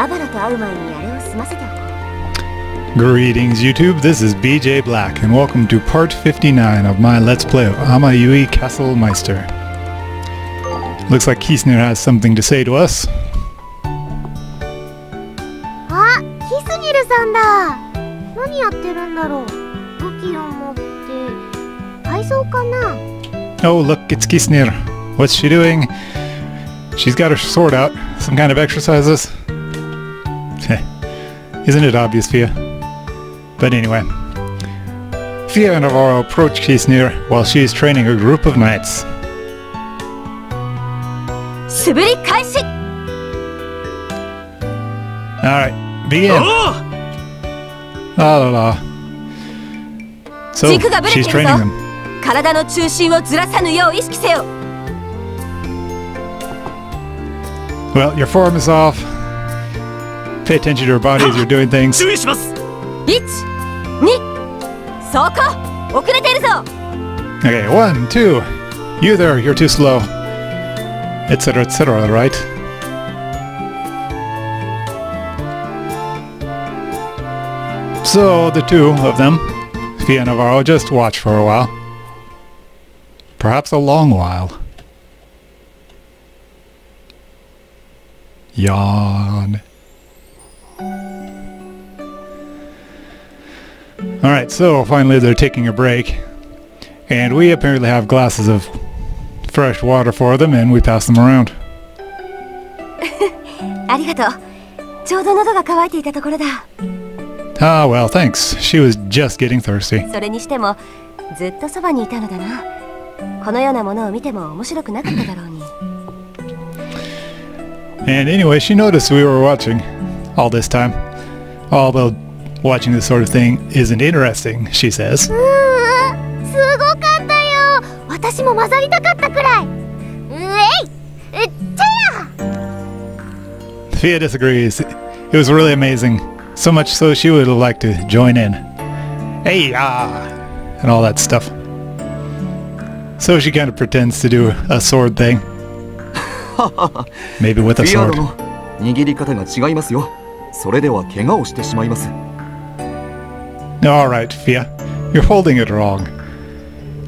Greetings YouTube, this is BJ Black and welcome to part 59 of my Let's Play of Amayui Castlemeister. Looks like Kisnil has something to say to us. Oh look, it's Kisnil. What's she doing? She's got her sword out. Some kind of exercises. Isn't it obvious, Fia? But anyway. Fia and Avaro approach Kisnil while she is training a group of knights. Alright, begin! La la la. So, she's training them. Well, your form is off. Pay attention to your body as you're doing things. Okay, 1, 2. You there, you're too slow. Etc., right? So, the two of them, Fia and Navarro, just watch for a while. Perhaps a long while. Yawn. Alright, so finally they're taking a break. And we apparently have glasses of fresh water for them and we pass them around. Ah, well, thanks. She was just getting thirsty. And anyway, she noticed we were watching all this time. Although watching this sort of thing isn't interesting, she says. Fia disagrees. It was really amazing. So much so she would have liked to join in. Hey, ah! And all that stuff. So she kind of pretends to do a sword thing. Maybe with a sword. Alright, Fia. You're holding it wrong.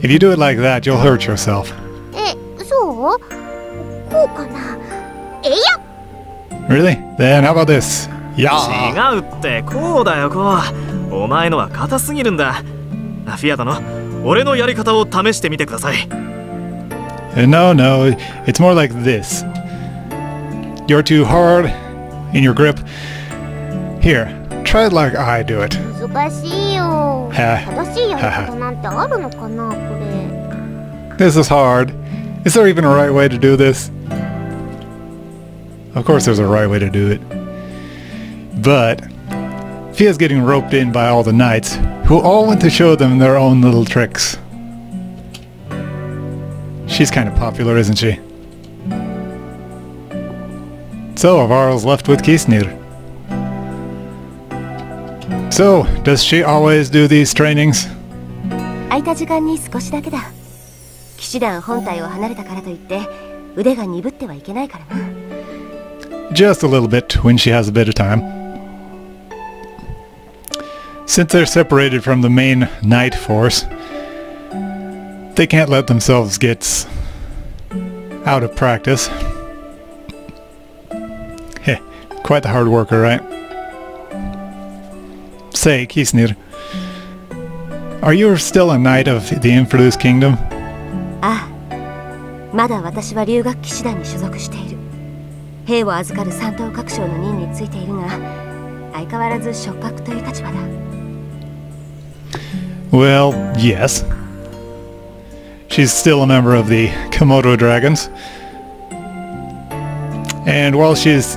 If you do it like that, you'll hurt yourself. Really? Then how about this? No, it's more like this. You're too hard in your grip. Here, try it like I do it. This is hard. Is there even a right way to do this? Of course there's a right way to do it. But Fia's getting roped in by all the knights who all want to show them their own little tricks. She's kind of popular, isn't she? So, Avaro's left with Kisnil. So, does she always do these trainings? Just a little bit, when she has a bit of time. Since they're separated from the main knight force, they can't let themselves get out of practice. Heh, quite the hard worker, right? Say, Kisnil, are you still a knight of the Infraluce Kingdom? Well, yes. She's still a member of the Komodo Dragons. And while she's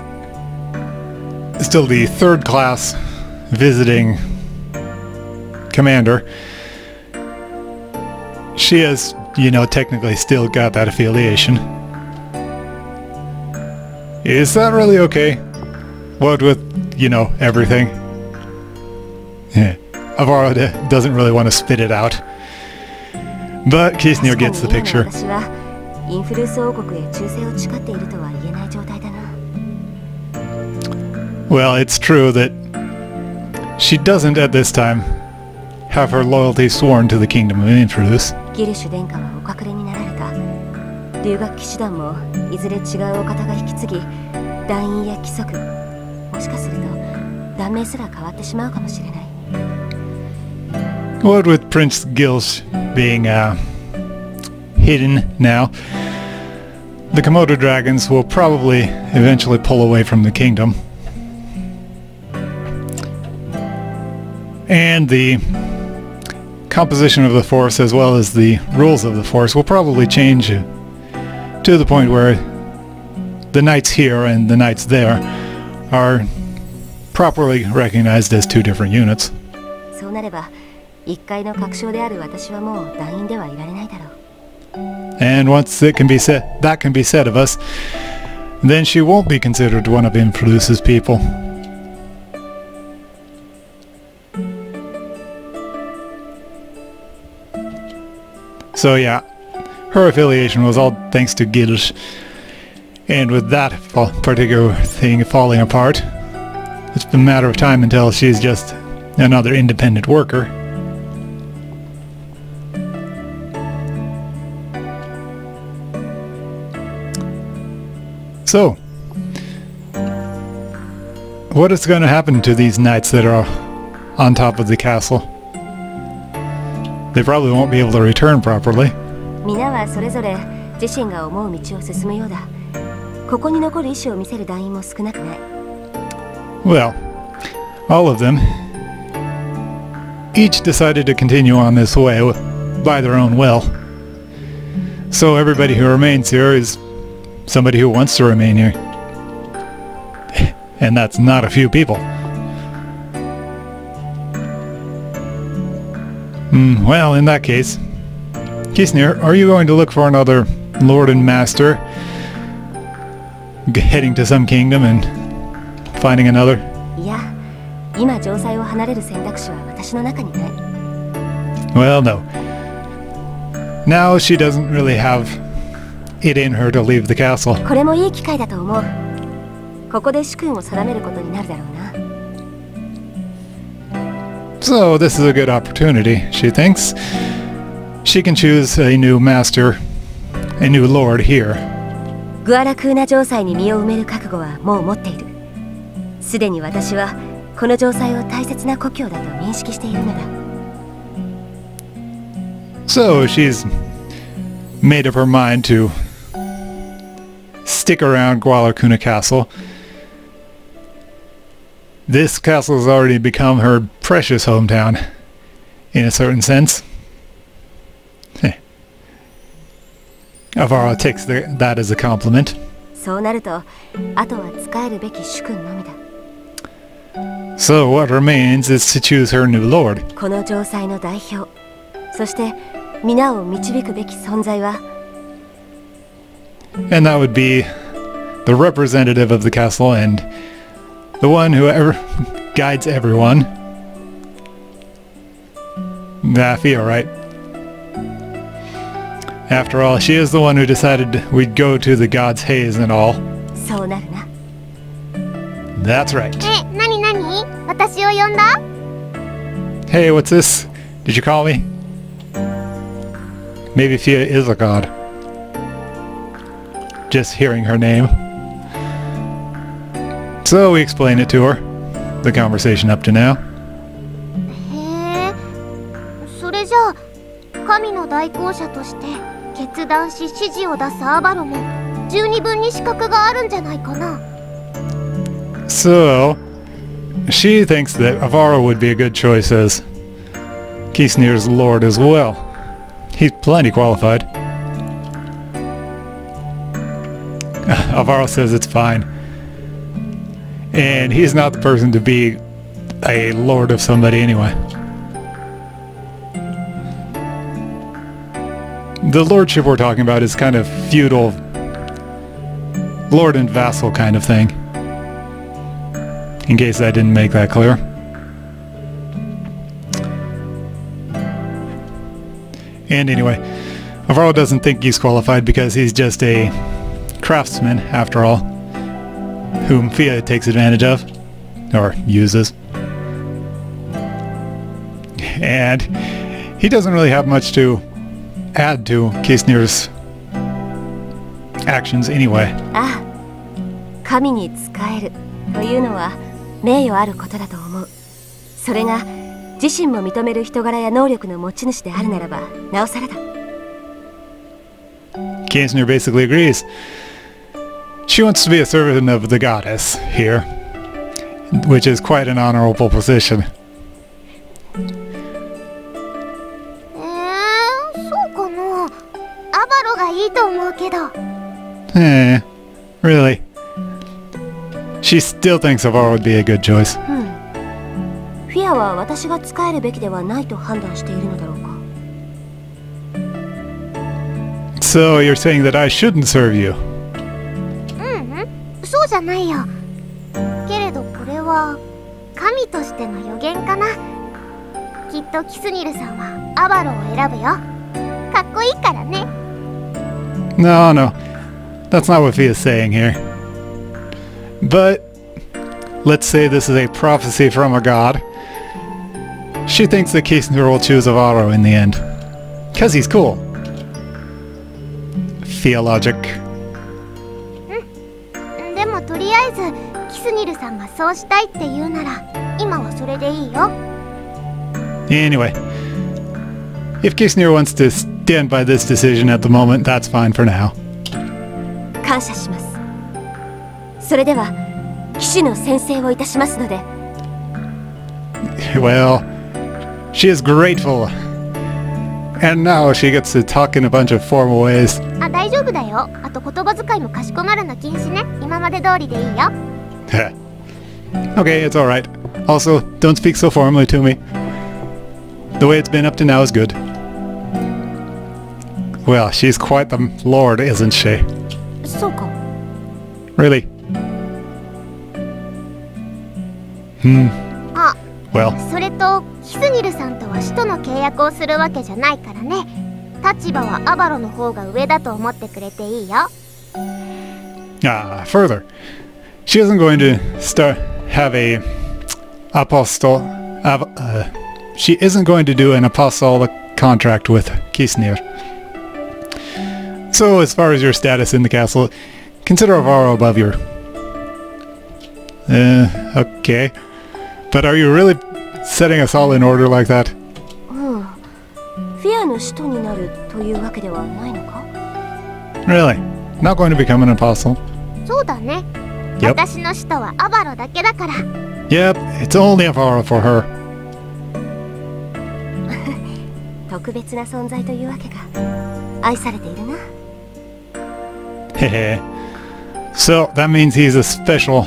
still the third class visiting commander, she has, you know, technically still got that affiliation. Is that really okay? What with, you know, everything? Avaro doesn't really want to spit it out. But Kisnil gets the picture. Well, it's true that she doesn't at this time have her loyalty sworn to the Kingdom of Infrarus. What with Prince Gilsh being hidden now, the Komodo Dragons will probably eventually pull away from the kingdom. And the composition of the force, as well as the rules of the force, will probably change to the point where the knights here and the knights there are properly recognized as two different units. And once it can be said, that can be said of us, then she won't be considered one of Infraluce's people. So yeah, her affiliation was all thanks to Gilsh, and with that particular thing falling apart, it's a matter of time until she's just another independent worker. So, what is going to happen to these knights that are on top of the castle? They probably won't be able to return properly. Well, all of them each decided to continue on this way by their own will. So everybody who remains here is somebody who wants to remain here. And that's not a few people. Well, in that case, Kisnil, are you going to look for another lord and master, heading to some kingdom and finding another? Well, no. Now she doesn't really have it in her to leave the castle. So this is a good opportunity, she thinks. She can choose a new master, a new lord here. So she's made up her mind to stick around Gualacuna Castle. This castle has already become her precious hometown, in a certain sense. Avaro takes that as a compliment. So what remains is to choose her new lord. And that would be the representative of the castle and the one who guides everyone. Fia, right? After all, she is the one who decided we'd go to the God's Haze and all. That's right. Hey, what's this? Did you call me? Maybe Fia is a god. Just hearing her name. So we explain it to her, the conversation up to now. So she thinks that Avaro would be a good choice as Kisnir's lord as well. He's plenty qualified. Avaro says it's fine. And he's not the person to be a lord of somebody anyway. The lordship we're talking about is kind of feudal, lord and vassal kind of thing. In case I didn't make that clear. And anyway, Avaro doesn't think he's qualified because he's just a craftsman, after all, whom Fia takes advantage of. or uses. And he doesn't really have much to add to Kisnir's actions anyway. Kisnir basically agrees. She wants to be a servant of the goddess here, which is quite an honorable position. Really? She still thinks Avaro would be a good choice. So you're saying that I shouldn't serve you? No, no. That's not what Fia is saying here. But let's say this is a prophecy from a god. She thinks that Kisnir will choose Avaro in the end. Because he's cool. Theologic. Anyway, if Kisnir wants to stand by this decision at the moment, that's fine for now. Well, she is grateful. And now she gets to talk in a bunch of formal ways. Okay, it's alright. Also, don't speak so formally to me. The way it's been up to now is good. Well, she's quite the lord, isn't she? Really? Well. Further. She isn't going to she isn't going to do an apostolic contract with Kisnir. So as far as your status in the castle, consider Avaro above your... okay. But are you really setting us all in order like that? Really? Not going to become an apostle? Yep. Yep, it's only Avaro for her. Hehe. So that means he's a special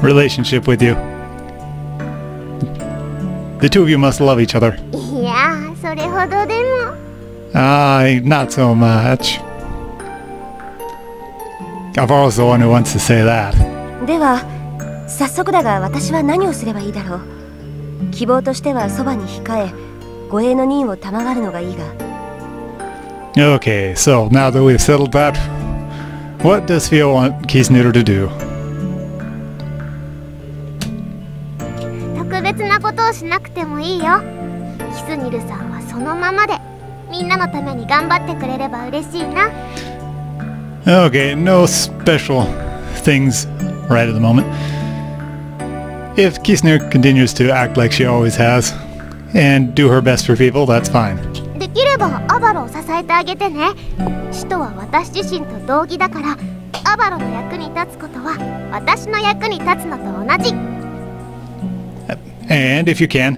relationship with you. The two of you must love each other. Not so much. Avaro's the one who wants to say that. Okay, so now that we've settled that, what does Fia want Kisnir to do? Okay, no special things right at the moment. If Kisnir continues to act like she always has and do her best for people, that's fine. And if you can,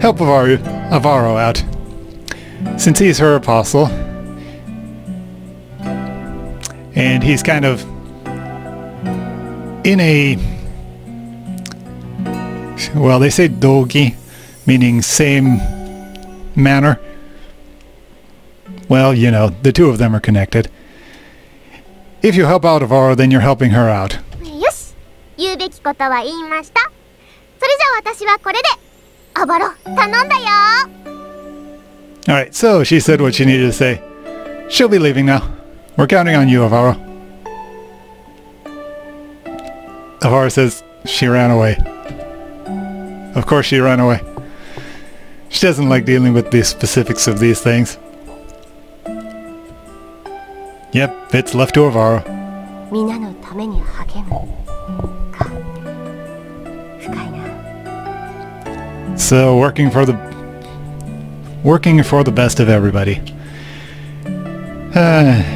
help Avaro out, since he's her apostle, and he's kind of in a, well, they say dogi, meaning same manner. Well, you know, the two of them are connected. If you help out Avaro, then you're helping her out. Yes. Alright, so she said what she needed to say. She'll be leaving now. We're counting on you, Avaro. Avaro says she ran away. Of course she ran away. She doesn't like dealing with the specifics of these things. Yep, it's left to Avaro. So working for the best of everybody.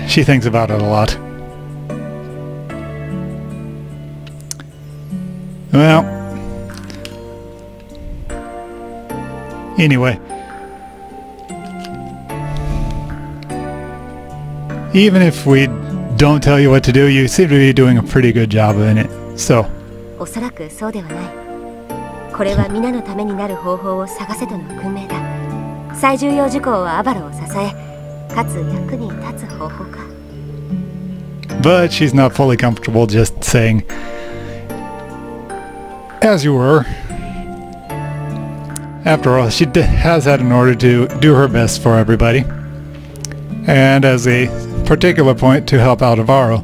She thinks about it a lot. Well, anyway, even if we don't tell you what to do, you seem to be doing a pretty good job in it, so. But she's not fully comfortable just saying, as you were. After all, she has had an order to do her best for everybody. And as a particular point, to help out Avaro.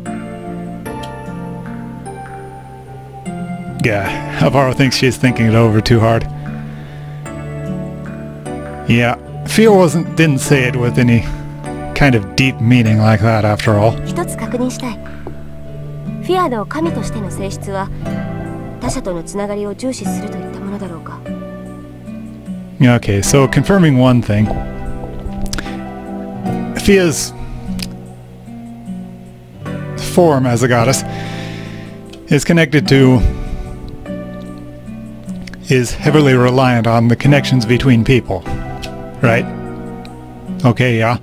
Yeah, Avaro thinks she's thinking it over too hard. Yeah, Fia didn't say it with any kind of deep meaning like that after all. Okay, so confirming one thing. Fia's form as a goddess is connected to, is heavily reliant on the connections between people, right? Okay, yeah.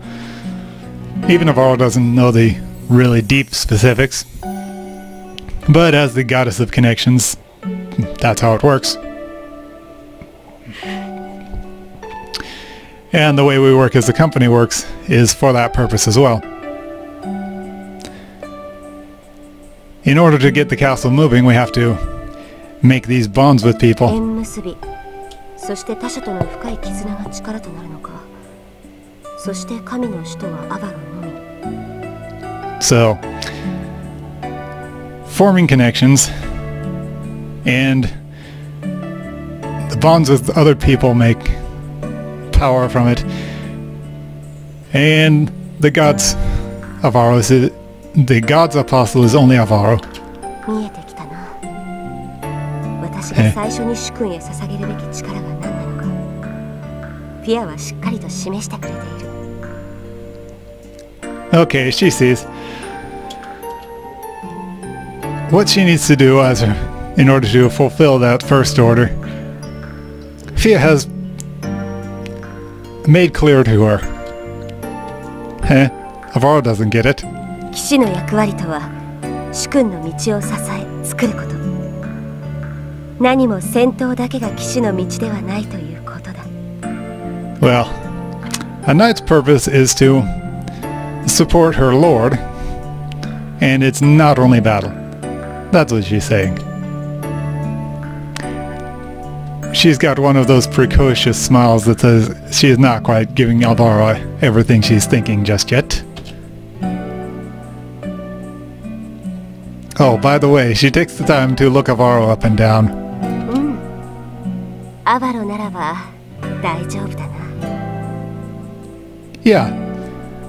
Even Avaro doesn't know the really deep specifics, but as the goddess of connections, that's how it works. And the way we work as the company works is for that purpose as well. In order to get the castle moving, we have to make these bonds with people. So, forming connections and the bonds with other people make power from it, and the gods Avaro is, the gods apostle is only Avaro. Okay, she sees what she needs to do as her in order to fulfill that first order. Fia has made clear to her. Heh, Avaro doesn't get it. Well, a knight's purpose is to support her lord, and it's not only battle. That's what she's saying. She's got one of those precocious smiles that says she is not quite giving Avaro everything she's thinking just yet. Oh, by the way, she takes the time to look Avaro up and down. Yeah,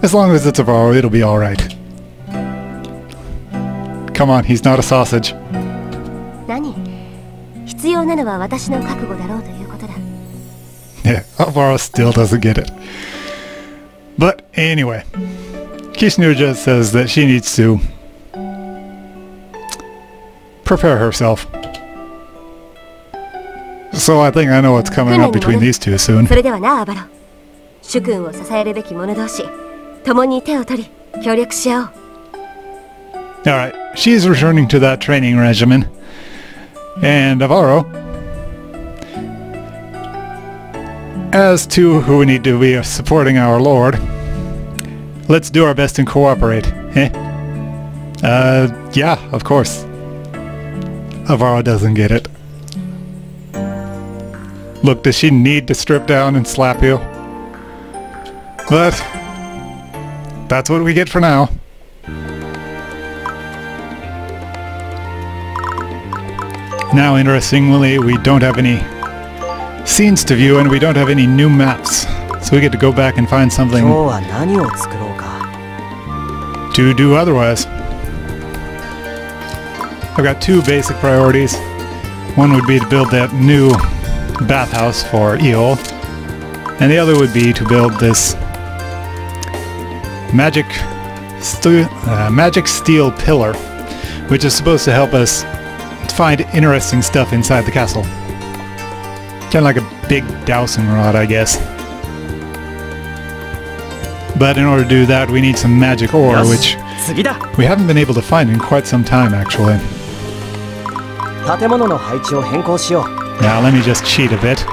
as long as it's Avaro, it'll be alright. Come on, he's not a sausage. Yeah, Avaro still doesn't get it. But anyway, Kisnil just says that she needs to prepare herself. So I think I know what's coming up between these two soon. Alright, she's returning to that training regimen. And Avaro, as to who we need to be supporting our lord, let's do our best and cooperate, eh? Yeah, of course. Avaro doesn't get it. Look, does she need to strip down and slap you? But that's what we get for now. Now, interestingly, we don't have any scenes to view, and we don't have any new maps. So we get to go back and find something to do otherwise. I've got two basic priorities. One would be to build that new bathhouse for Eol, and the other would be to build this magic steel pillar, which is supposed to help us find interesting stuff inside the castle. Kind of like a big dowsing rod, I guess. But in order to do that, we need some magic ore, which we haven't been able to find in quite some time, actually. Now, let me just cheat a bit.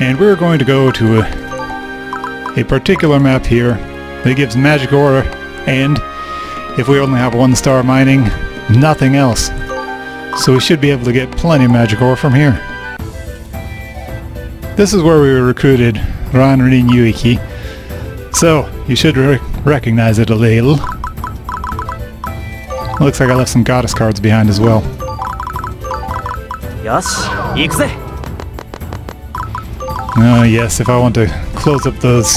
And we're going to go to a particular map here that gives magic ore, and if we only have one star mining, nothing else. So we should be able to get plenty of magic ore from here. This is where we recruited Ranrin Yuiki, so you should recognize it a little. Looks like I left some goddess cards behind as well. Oh yes, if I want to close up those.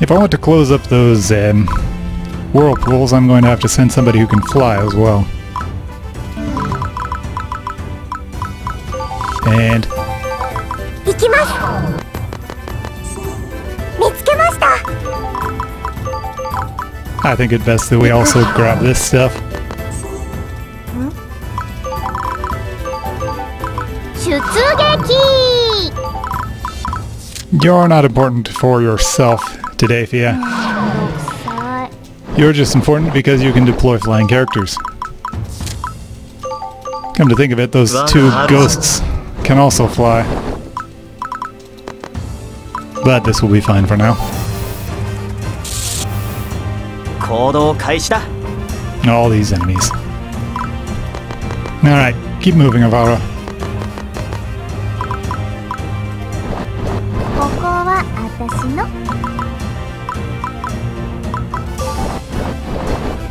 If I want to close up those whirlpools, I'm going to have to send somebody who can fly as well. And I think it best that we also grab this stuff. You're not important for yourself today, Fia. You're just important because you can deploy flying characters. Come to think of it, those two ghosts can also fly. But this will be fine for now. All these enemies. Alright, keep moving, Avaro.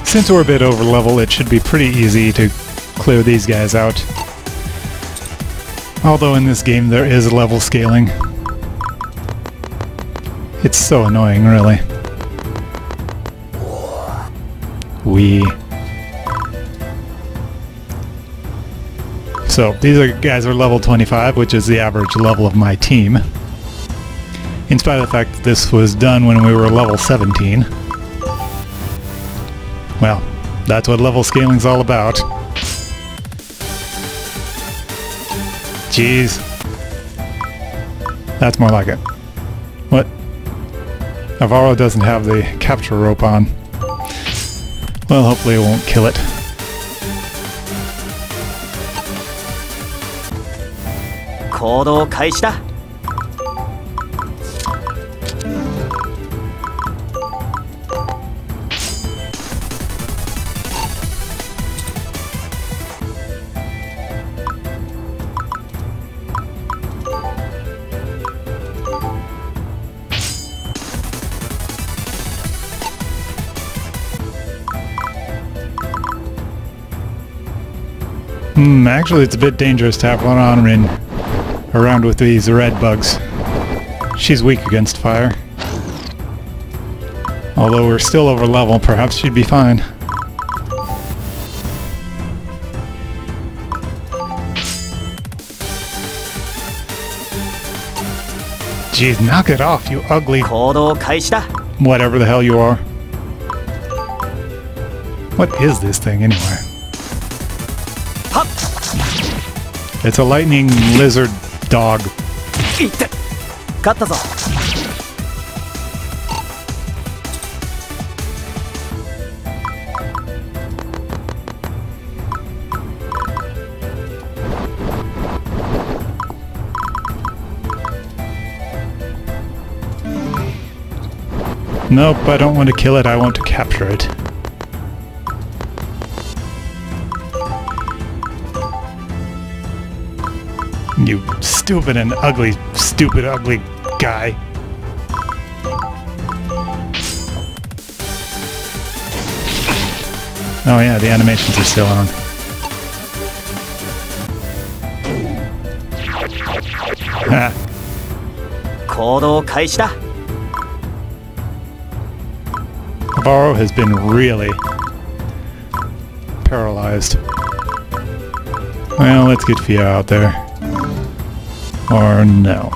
Since we're a bit over level, it should be pretty easy to clear these guys out. Although in this game there is level scaling. It's so annoying, really. So these guys are level 25, which is the average level of my team. In spite of the fact that this was done when we were level 17. Well, that's what level scaling's all about. Jeez. That's more like it. What? Avaro doesn't have the capture rope on. Well, hopefully it won't kill it. Actually, it's a bit dangerous to have Ranrin around with these red bugs. She's weak against fire. Although we're still over level, perhaps she'd be fine. Jeez, knock it off, you ugly... Whatever the hell you are. What is this thing, anyway? It's a lightning lizard dog. Nope, I don't want to kill it, I want to capture it. You stupid and ugly guy. Oh yeah, the animations are still on. Avaro has been really paralyzed. Well, let's get Fia out there. Or no.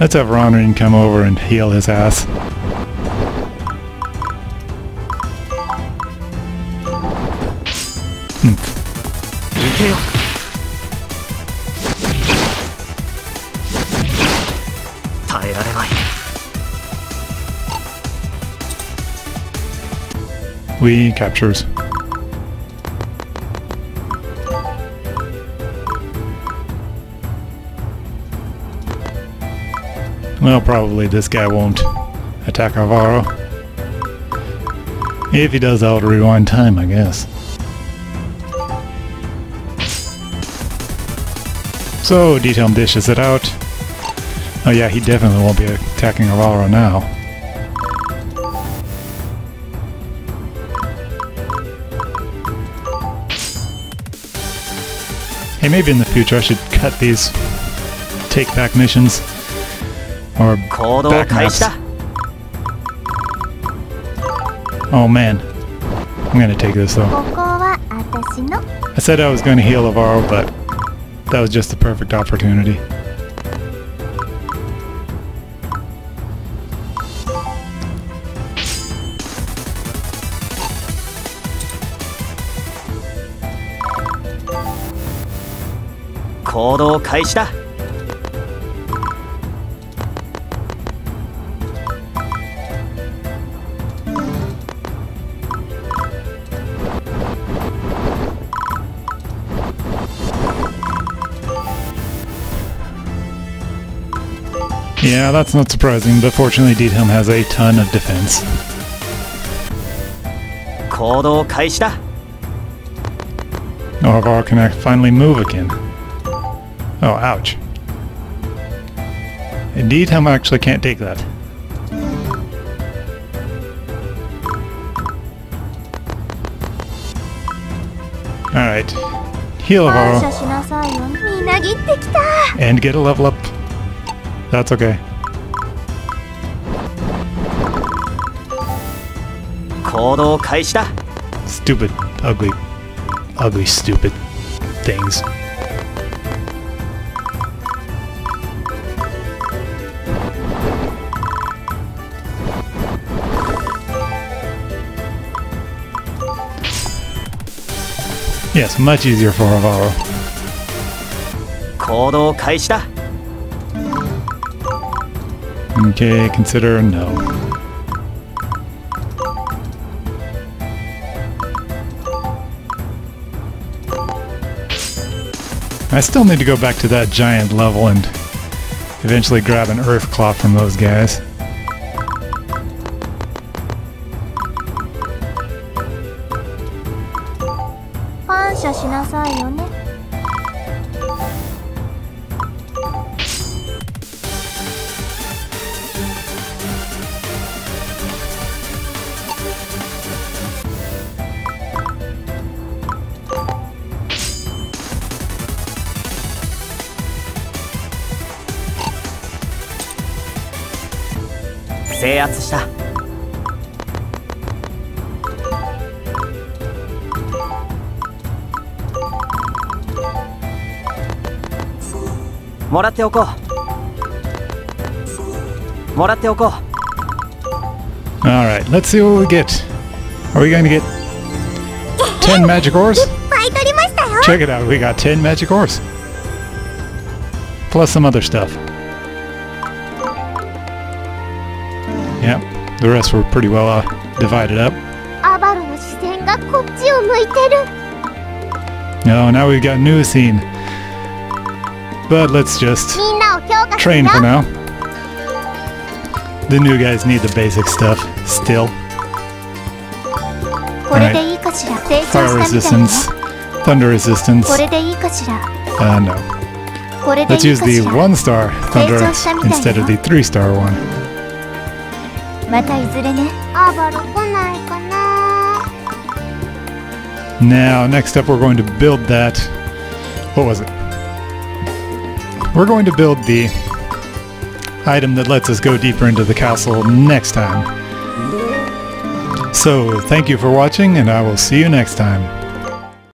Let's have Ranrin come over and heal his ass. We captures. Well, probably this guy won't attack Avaro. If he does, I'll rewind time, I guess. So, Diethelm dishes it out. Oh yeah, he definitely won't be attacking Avaro now. Hey, maybe in the future I should cut these take-back missions. Or back maps. Oh man. I'm gonna take this though. I said I was gonna heal Avaro, but that was just the perfect opportunity. Yeah, that's not surprising, but fortunately Diethelm has a ton of defense. Oh, Avaro can finally move again. Oh, ouch. Indeed, I actually can't take that. Alright. Heal Avaro. And get a level up. That's okay. Stupid, ugly, stupid things. Yes, much easier for Avaro. Okay, consider no. I still need to go back to that giant level and eventually grab an earth claw from those guys. Alright, let's see what we get. Are we going to get 10 magic ores? Check it out, we got 10 magic ores. Plus some other stuff. Yep, the rest were pretty well divided up. No, now we've got new scene. But let's just train for now. The new guys need the basic stuff still. Alright. Fire resistance, thunder resistance. No. Let's use the 1-star thunder instead of the 3-star one. またいずれね。アバロ来ないかな。Now, next up, we're going to build that. What was it? We're going to build the item that lets us go deeper into the castle next time. So, thank you for watching, and I will see you next time.